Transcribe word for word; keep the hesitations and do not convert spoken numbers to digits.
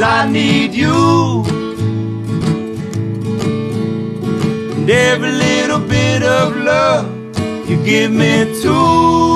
'cause I need you. And every little bit of love you give me too.